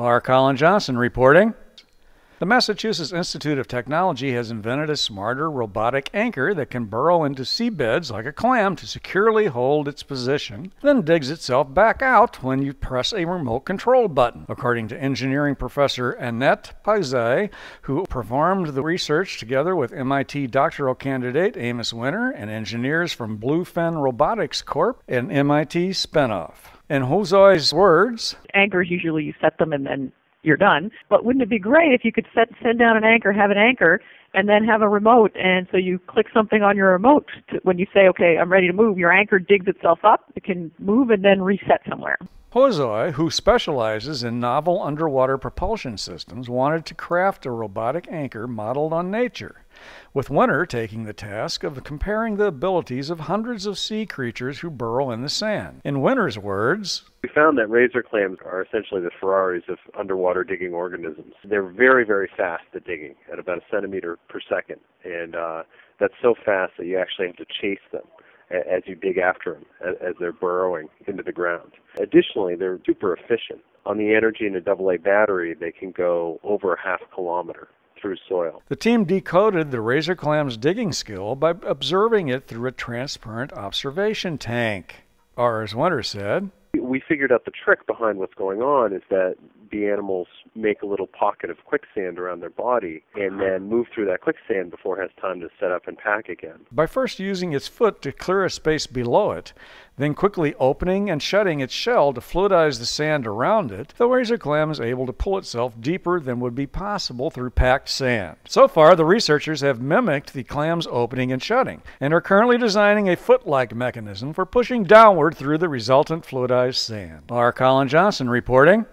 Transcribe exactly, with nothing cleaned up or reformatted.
R. Colin Johnson reporting. The Massachusetts Institute of Technology has invented a smarter robotic anchor that can burrow into seabeds like a clam to securely hold its position, then digs itself back out when you press a remote control button, according to engineering professor Annette Paize, who performed the research together with M I T doctoral candidate Amos Winter and engineers from Bluefin Robotics Corporation, an M I T spinoff. In Hosoi's words, anchors, usually you set them and then you're done. But wouldn't it be great if you could set, send down an anchor, have an anchor, and then have a remote, and so you click something on your remote to, when you say, okay, I'm ready to move, your anchor digs itself up, it can move and then reset somewhere. Hosoi, who specializes in novel underwater propulsion systems, wanted to craft a robotic anchor modeled on nature, with Winter taking the task of comparing the abilities of hundreds of sea creatures who burrow in the sand. In Winter's words, we found that razor clams are essentially the Ferraris of underwater digging organisms. They're very, very fast at digging, at about a centimeter per second, and uh, that's so fast that you actually have to chase them as you dig after them, as they're burrowing into the ground. Additionally, they're super efficient. On the energy in a double A battery, they can go over a half kilometer through soil. The team decoded the razor clam's digging skill by observing it through a transparent observation tank. R S. Winter said, we figured out the trick behind what's going on is that the animals make a little pocket of quicksand around their body and then move through that quicksand before it has time to set up and pack again. By first using its foot to clear a space below it, then quickly opening and shutting its shell to fluidize the sand around it, the razor clam is able to pull itself deeper than would be possible through packed sand. So far, the researchers have mimicked the clam's opening and shutting and are currently designing a foot-like mechanism for pushing downward through the resultant fluidized sand. R. Colin Johnson reporting.